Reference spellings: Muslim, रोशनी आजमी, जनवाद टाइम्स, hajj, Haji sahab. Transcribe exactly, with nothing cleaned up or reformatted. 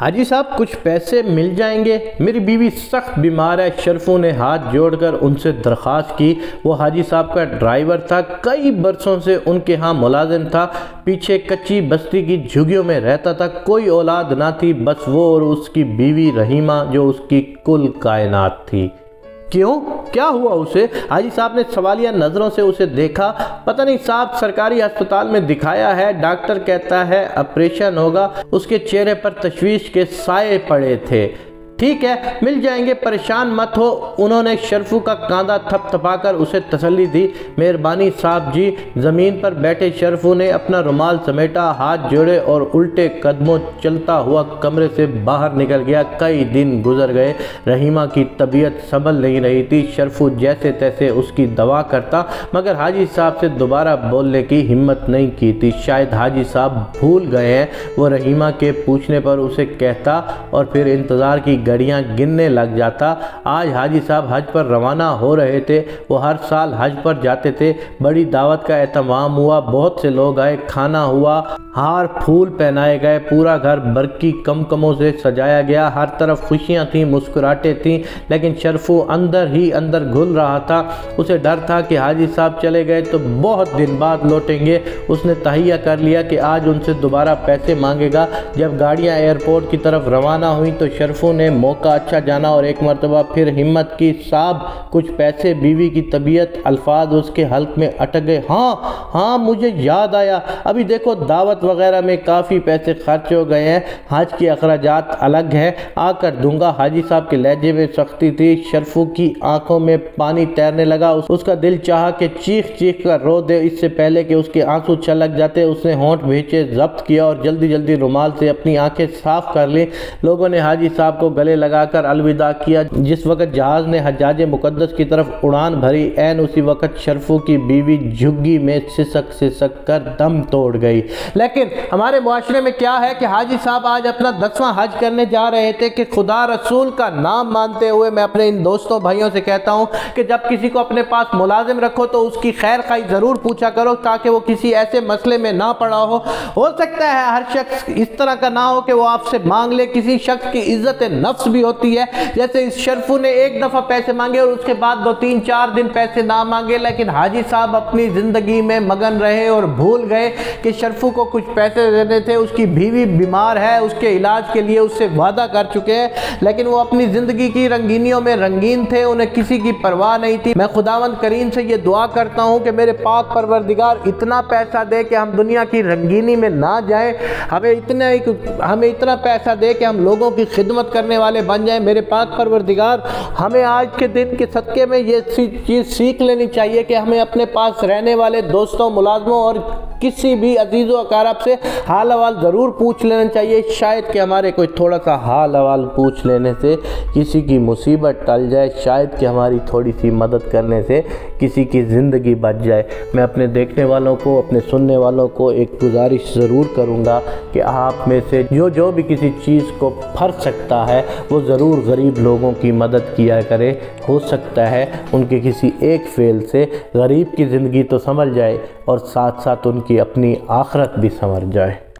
हाजी साहब कुछ पैसे मिल जाएंगे, मेरी बीवी सख्त बीमार है। शरफू ने हाथ जोड़कर उनसे दरख्वास्त की। वो हाजी साहब का ड्राइवर था, कई बरसों से उनके यहाँ मुलाजिम था। पीछे कच्ची बस्ती की झुग्गियों में रहता था, कोई औलाद ना थी, बस वो और उसकी बीवी रहीमा जो उसकी कुल कायनात थी। क्यों, क्या हुआ उसे? हाजी साहब ने सवालिया नज़रों से उसे देखा। पता नहीं साहब, सरकारी अस्पताल में दिखाया है, डॉक्टर कहता है ऑपरेशन होगा। उसके चेहरे पर तशवीश के साए पड़े थे। ठीक है, मिल जाएंगे, परेशान मत हो। उन्होंने शरफू का कांधा थपथपाकर उसे तसल्ली दी। मेहरबानी साहब जी। ज़मीन पर बैठे शरफू ने अपना रुमाल समेटा, हाथ जोड़े और उल्टे कदमों चलता हुआ कमरे से बाहर निकल गया। कई दिन गुजर गए। रहीमा की तबीयत संभल नहीं रही थी। शरफू जैसे तैसे उसकी दवा करता, मगर हाजी साहब से दोबारा बोलने की हिम्मत नहीं की थी। शायद हाजी साहब भूल गए हैं। वो रहीमा के पूछने पर उसे कहता और फिर इंतज़ार की घड़ियाँ गिनने लग जाता। आज हाजी साहब हज पर रवाना हो रहे थे। वो हर साल हज पर जाते थे। बड़ी दावत का एहतमाम हुआ, बहुत से लोग आए, खाना हुआ, हार फूल पहनाए गए, पूरा घर बरकी कमकमों से सजाया गया। हर तरफ खुशियाँ थीं, मुस्कुराहटें थीं, लेकिन शरफू अंदर ही अंदर घुल रहा था। उसे डर था कि हाजी साहब चले गए तो बहुत दिन बाद लौटेंगे। उसने तहैया कर लिया कि आज उनसे दोबारा पैसे मांगेगा। जब गाड़ियाँ एयरपोर्ट की तरफ रवाना हुई तो शरफू ने मौका अच्छा जाना और एक मरतबा फिर हिम्मत की। साहब कुछ पैसे, बीवी की तबीयत। अल्फाज उसके हल्क में अटक गए। हाँ हाँ मुझे याद आया, अभी देखो दावत वगैरह में काफ़ी पैसे खर्च हो गए हैं, हज के अखराजात अलग हैं, आकर दूंगा। हाजी साहब के लहजे में सख्ती थी। शरफू की आंखों में पानी तैरने लगा। उसका दिल चाहा कि चीख चीख कर रो दे। इससे पहले कि उसके आंसू छलक जाते, उसने होंठ भेजे जब्त किया और जल्दी जल्दी रुमाल से अपनी आंखें साफ कर ली। लोगों ने हाजी साहब को गले लगाकर अलविदा किया। जिस वक्त जहाज ने हज्जाज मुकद्दस की तरफ उड़ान भरी, ऐन उसी वक्त शरफू की बीवी झुग्गी में सिसक सिसक कर दम तोड़ गई। लेकिन हमारे मुआशरे में क्या है कि हाजी साहब आज अपना दसवां हज करने जा रहे थे कि खुदा रसूल का नाम मानते हुए मैं अपने इन दोस्तों भाइयों से कहता हूँ कि जब किसी को अपने पास मुलाजिम रखो तो उसकी खैर खाई ज़रूर पूछा करो, ताकि वो किसी ऐसे मसले में ना पड़ा हो। हो सकता है हर शख्स इस तरह का ना हो कि वो आपसे मांग ले। किसी शख्स की इज्जत नफ्स भी होती है, जैसे इस शरफू ने एक दफा पैसे मांगे और उसके बाद दो तीन चार दिन पैसे ना मांगे। लेकिन हाजी साहब अपनी जिंदगी में मगन रहे और भूल गए कि शरफू को कुछ पैसे देने थे। उसकी बीवी बीमार है, उसके इलाज के लिए उससे वादा कर चुके हैं, लेकिन वो अपनी जिंदगी की रंगीनियों में रंगीन थे, उन्हें किसी की परवाह नहीं थी। मैं खुदावंद करीम से ये दुआ करता हूँ कि मेरे पाक परवरदिगार इतना पैसा दे कि हम दुनिया की रंगीनी में ना जाए, हमें इतना हमें इतना पैसा दे कि हम लोगों की खिदमत करने वाले बन जाए। मेरे पाक परवरदिगार, हमें आज के दिन के सदक़े में ये चीज़ सीख लेनी चाहिए कि हमें अपने पास रहने वाले दोस्तों, मुलाजमों और किसी भी अजीज़ अकाराब से हाल हवाल ज़रूर पूछ लेना चाहिए। शायद कि हमारे कोई थोड़ा सा हाल हवाल पूछ लेने से किसी की मुसीबत टल जाए, शायद कि हमारी थोड़ी सी मदद करने से किसी की ज़िंदगी बच जाए। मैं अपने देखने वालों को, अपने सुनने वालों को एक गुजारिश ज़रूर करूँगा कि आप में से जो जो भी किसी चीज़ को फर्क सकता है वो ज़रूर गरीब लोगों की मदद किया करे। हो सकता है उनके किसी एक फेल से गरीब की ज़िंदगी तो संभल जाए और साथ साथ उनकी अपनी आखिरत भी संवर जाए।